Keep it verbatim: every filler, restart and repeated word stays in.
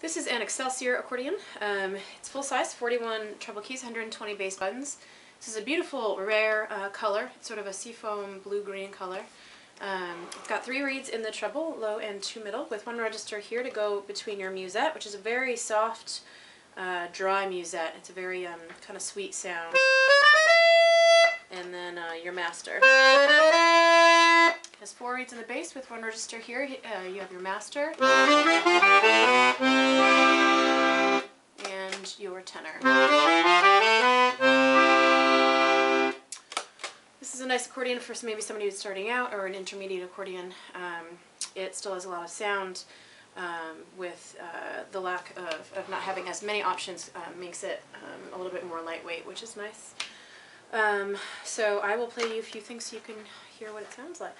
This is an Excelsior accordion. Um, it's full size, forty-one treble keys, one hundred twenty bass buttons. This is a beautiful, rare uh, color. It's sort of a seafoam blue-green color. Um, it's got three reeds in the treble, low and two middle, with one register here to go between your musette, which is a very soft, uh, dry musette. It's a very um, kind of sweet sound. And then uh, your master. It has four reeds in the bass with one register here. Uh, you have your master. And your tenor. This is a nice accordion for maybe somebody who's starting out, or an intermediate accordion. Um, it still has a lot of sound. Um, with uh, the lack of, of not having as many options uh, makes it um, a little bit more lightweight, which is nice. Um, so I will play you a few things so you can hear what it sounds like.